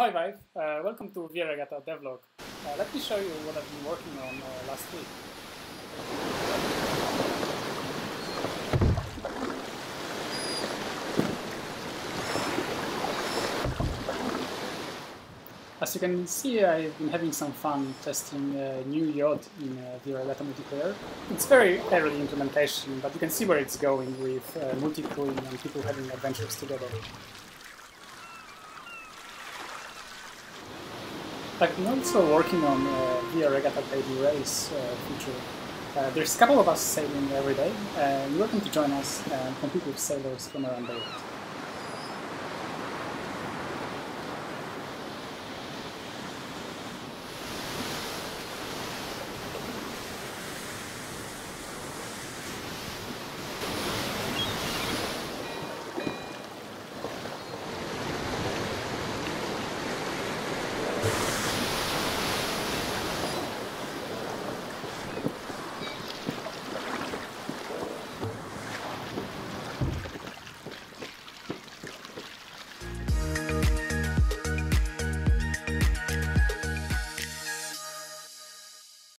Hi Vive, welcome to VR Regatta devlog. Let me show you what I've been working on last week. As you can see, I've been having some fun testing new yacht in VR Regatta multiplayer. It's very early implementation, but you can see where it's going with multi-crewing and people having adventures together. I've been also working on VR Regatta Baby Race feature. There's a couple of us sailing every day, and you're welcome to join us and compete with sailors from around the world.